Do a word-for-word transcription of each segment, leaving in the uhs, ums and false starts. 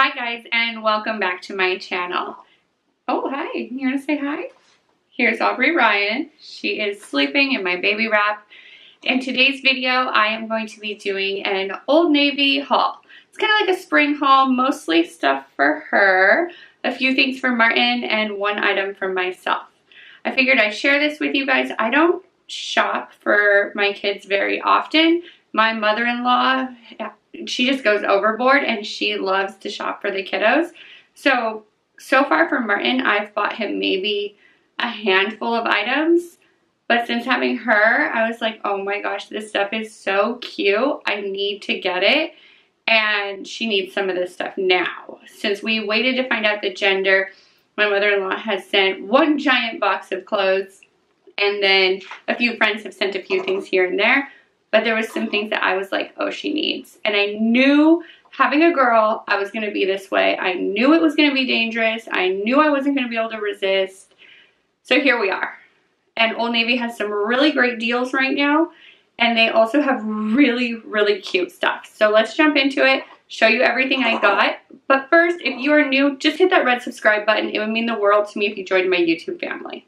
Hi guys, and welcome back to my channel. Oh, hi, you wanna say hi? Here's Aubrey Ryan. She is sleeping in my baby wrap. In today's video, I am going to be doing an Old Navy haul. It's kind of like a spring haul, mostly stuff for her, a few things for Martin, and one item for myself. I figured I'd share this with you guys. I don't shop for my kids very often. My mother-in-law, she just goes overboard and she loves to shop for the kiddos. So, so far for Martin, I've bought him maybe a handful of items. But since having her, I was like, oh my gosh, this stuff is so cute. I need to get it. And she needs some of this stuff now. Since we waited to find out the gender, my mother-in-law has sent one giant box of clothes. And then a few friends have sent a few things here and there. But there was some things that I was like, oh, she needs. And I knew having a girl, I was going to be this way. I knew it was going to be dangerous. I knew I wasn't going to be able to resist. So here we are. And Old Navy has some really great deals right now. And they also have really, really cute stuff. So let's jump into it, show you everything I got. But first, if you are new, just hit that red subscribe button. It would mean the world to me if you joined my YouTube family.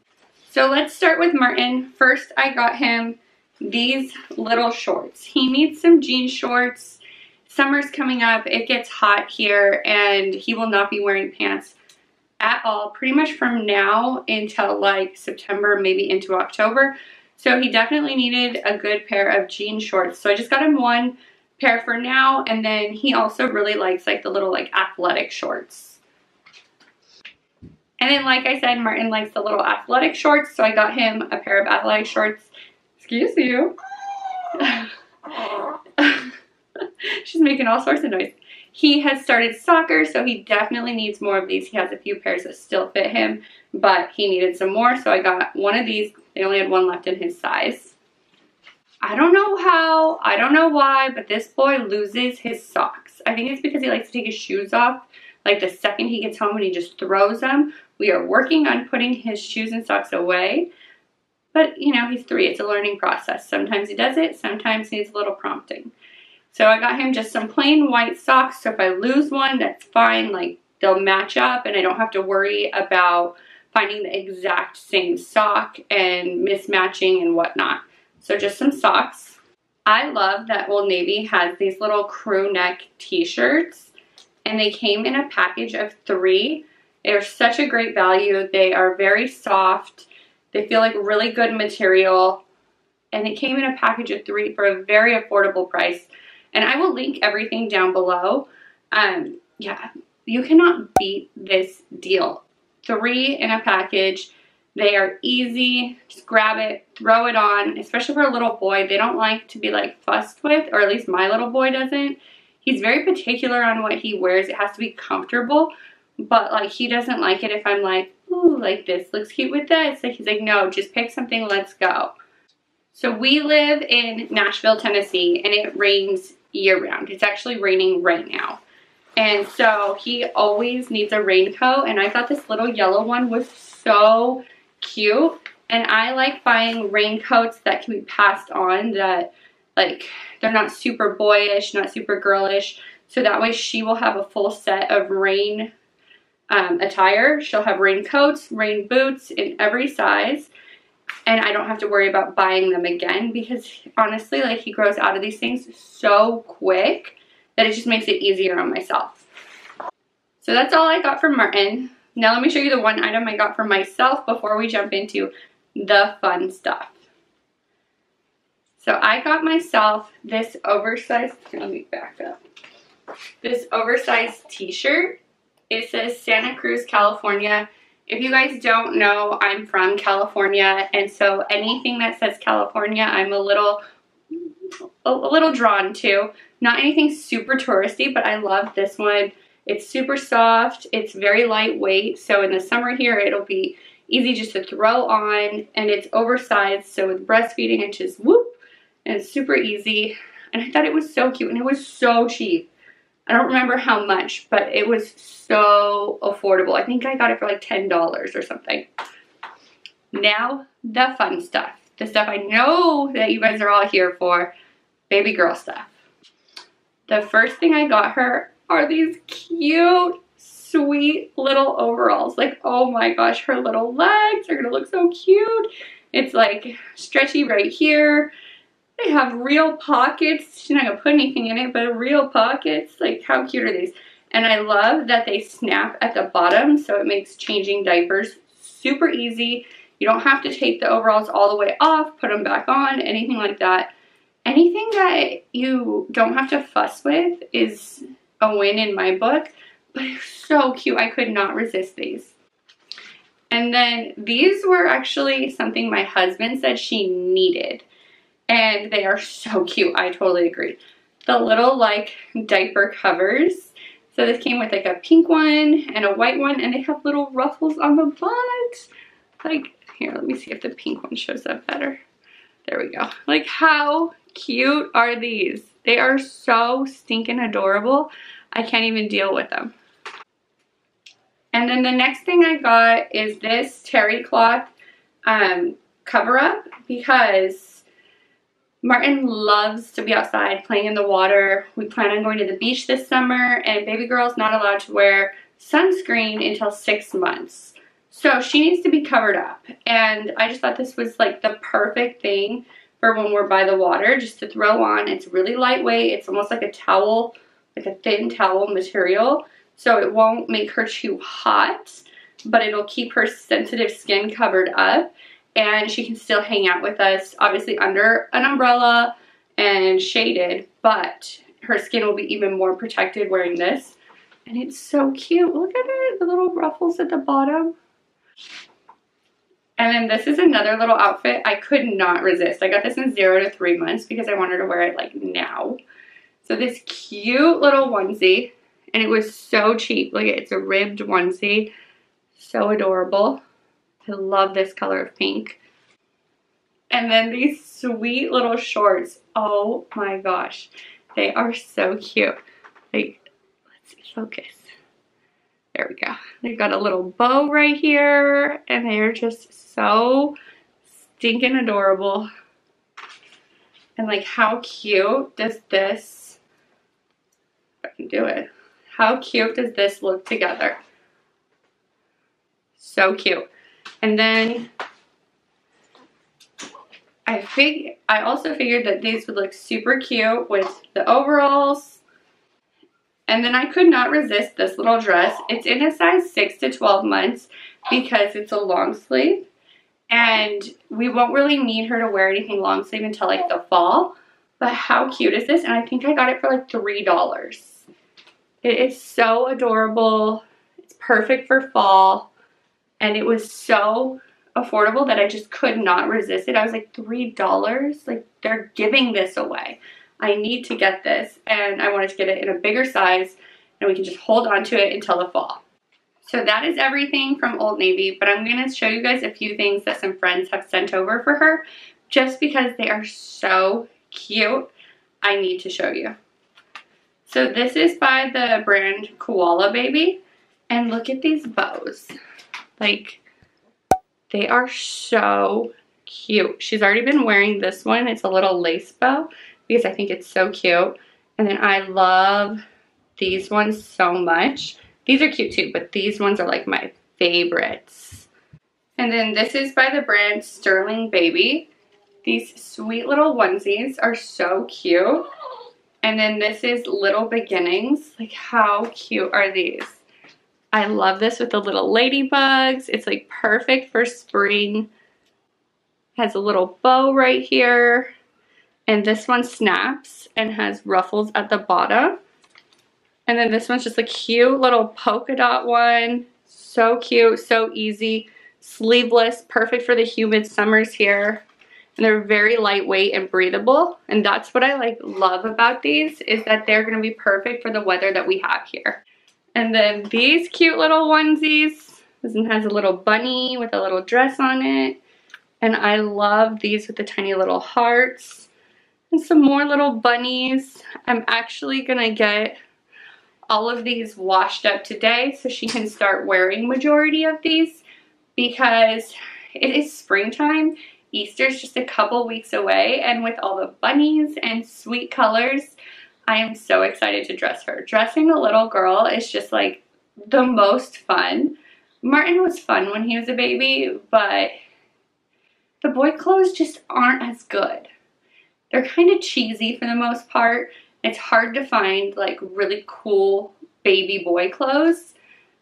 So let's start with Martin. First, I got him these little shorts. He needs some jean shorts. Summer's coming up, it gets hot here, and he will not be wearing pants at all pretty much from now until like September, maybe into October. So he definitely needed a good pair of jean shorts. So I just got him one pair for now, and then he also really likes like the little like athletic shorts. And then like I said, Martin likes the little athletic shorts, so I got him a pair of athletic shorts. Excuse you. She's making all sorts of noise. He has started soccer, so he definitely needs more of these. He has a few pairs that still fit him, but he needed some more, so I got one of these. They only had one left in his size. I don't know how, I don't know why, but this boy loses his socks. I think it's because he likes to take his shoes off. Like the second he gets home and he just throws them. We are working on putting his shoes and socks away. But, you know, he's three. It's a learning process. Sometimes he does it. Sometimes he needs a little prompting. So I got him just some plain white socks. So if I lose one, that's fine. Like, they'll match up and I don't have to worry about finding the exact same sock and mismatching and whatnot. So just some socks. I love that Old Navy has these little crew neck t-shirts. And they came in a package of three. They're such a great value. They are very soft. They feel like really good material, and it came in a package of three for a very affordable price. And I will link everything down below. Um, yeah, you cannot beat this deal. Three in a package. They are easy. Just grab it, throw it on, especially for a little boy. They don't like to be like fussed with, or at least my little boy doesn't. He's very particular on what he wears. It has to be comfortable, but like he doesn't like it if I'm like, ooh, like this looks cute with this. Like he's like, no, just pick something, let's go. So we live in Nashville, Tennessee, and it rains year round. It's actually raining right now. And so he always needs a raincoat, and I thought this little yellow one was so cute. And I like buying raincoats that can be passed on, that like they're not super boyish, not super girlish. So that way she will have a full set of rain Um, attire. She'll have raincoats, rain boots in every size, and I don't have to worry about buying them again, because honestly, like, he grows out of these things so quick that it just makes it easier on myself. So that's all I got from Martin. Now let me show you the one item I got for myself before we jump into the fun stuff. So I got myself this oversized, here, let me back up, this oversized t-shirt. It says Santa Cruz, California. If you guys don't know, I'm from California, and so anything that says California, I'm a little, a little drawn to. Not anything super touristy, but I love this one. It's super soft. It's very lightweight, so in the summer here, it'll be easy just to throw on, and it's oversized, so with breastfeeding, it's just whoop, and it's super easy. And I thought it was so cute, and it was so cheap. I don't remember how much, but it was so affordable. I think I got it for like ten dollars or something. Now, the fun stuff. The stuff I know that you guys are all here for. Baby girl stuff. The first thing I got her are these cute, sweet little overalls. Like, oh my gosh, her little legs are gonna look so cute. It's like stretchy right here. They have real pockets. She's not gonna put anything in it, but real pockets. Like, how cute are these? And I love that they snap at the bottom, so it makes changing diapers super easy. You don't have to take the overalls all the way off, put them back on, anything like that. Anything that you don't have to fuss with is a win in my book, but it's so cute. I could not resist these. And then these were actually something my husband said she needed, and they are so cute. I totally agree. The little like diaper covers. So this came with like a pink one and a white one, and they have little ruffles on the butt. Like, here, let me see if the pink one shows up better. There we go. Like, how cute are these? They are so stinking adorable. I can't even deal with them. And then the next thing I got is this terry cloth um, cover up, because Martin loves to be outside playing in the water. We plan on going to the beach this summer, and baby girl's not allowed to wear sunscreen until six months. So she needs to be covered up. And I just thought this was like the perfect thing for when we're by the water, just to throw on. It's really lightweight. It's almost like a towel, like a thin towel material. So it won't make her too hot, but it'll keep her sensitive skin covered up. And she can still hang out with us, obviously under an umbrella and shaded, but her skin will be even more protected wearing this. And it's so cute. Look at it, the little ruffles at the bottom. And then this is another little outfit I could not resist. I got this in zero to three months because I wanted to wear it like now. So this cute little onesie, and it was so cheap. Look, it's a ribbed onesie. So adorable. I love this color of pink. And then these sweet little shorts. Oh my gosh. They are so cute. Like, let's focus. There we go. They've got a little bow right here, and they are just so stinking adorable. And like, how cute does this, if I can do it, how cute does this look together? So cute. And then I fig I also figured that these would look super cute with the overalls. And then I could not resist this little dress. It's in a size six to twelve months because it's a long sleeve. And we won't really need her to wear anything long sleeve until like the fall. But how cute is this? And I think I got it for like three dollars. It is so adorable. It's perfect for fall. And it was so affordable that I just could not resist it. I was like, three dollars? Like, they're giving this away. I need to get this. And I wanted to get it in a bigger size, and we can just hold on to it until the fall. So that is everything from Old Navy, but I'm going to show you guys a few things that some friends have sent over for her just because they are so cute. I need to show you. So this is by the brand Koala Baby. And look at these bows. Like, they are so cute. She's already been wearing this one. It's a little lace bow because I think it's so cute. And then I love these ones so much. These are cute too, but these ones are like my favorites. And then this is by the brand Sterling Baby. These sweet little onesies are so cute. And then this is Little Beginnings. Like, how cute are these? I love this with the little ladybugs. It's like perfect for spring. Has a little bow right here. And this one snaps and has ruffles at the bottom. And then this one's just a cute little polka dot one. So cute, so easy. Sleeveless, perfect for the humid summers here. And they're very lightweight and breathable. And that's what I like love about these, is that they're gonna be perfect for the weather that we have here. And then these cute little onesies. This one has a little bunny with a little dress on it. And I love these with the tiny little hearts. And some more little bunnies. I'm actually going to get all of these washed up today so she can start wearing majority of these, because it is springtime. Easter's just a couple weeks away, and with all the bunnies and sweet colors, I am so excited to dress her. Dressing a little girl is just like the most fun. Martin was fun when he was a baby, but the boy clothes just aren't as good. They're kind of cheesy for the most part. It's hard to find like really cool baby boy clothes.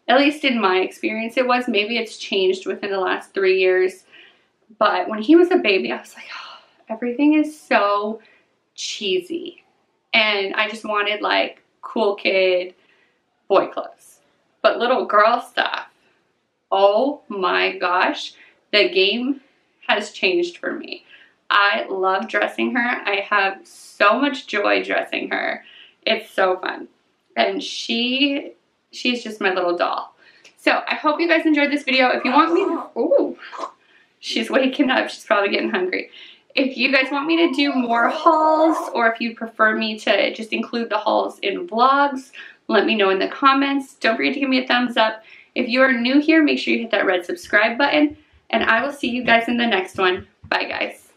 At least in my experience it was. Maybe it's changed within the last three years. But when he was a baby, I was like, oh, everything is so cheesy. And I just wanted like cool kid boy clothes. But little girl stuff, oh my gosh, the game has changed for me. I love dressing her. I have so much joy dressing her. It's so fun. And she, she's just my little doll. So I hope you guys enjoyed this video. If you want me to, ooh, she's waking up. She's probably getting hungry. If you guys want me to do more hauls, or if you prefer me to just include the hauls in vlogs, let me know in the comments. Don't forget to give me a thumbs up. If you are new here, make sure you hit that red subscribe button, and I will see you guys in the next one. Bye, guys.